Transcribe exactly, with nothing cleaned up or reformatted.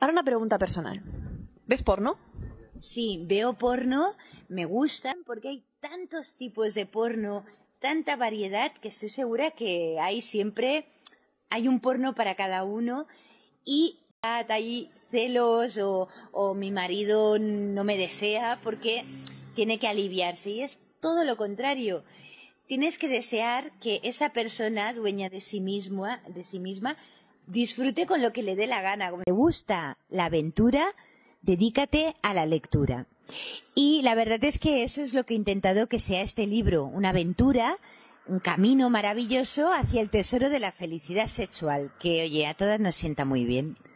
Ahora una pregunta personal. ¿Ves porno? Sí, veo porno, me gustan porque hay tantos tipos de porno, tanta variedad, que estoy segura que hay siempre, hay un porno para cada uno y hay celos o, o mi marido no me desea porque tiene que aliviarse y es todo lo contrario. Tienes que desear que esa persona dueña de sí misma, de sí misma, disfrute con lo que le dé la gana. Como te gusta la aventura, dedícate a la lectura. Y la verdad es que eso es lo que he intentado que sea este libro, una aventura, un camino maravilloso hacia el tesoro de la felicidad sexual, que oye, a todas nos sienta muy bien.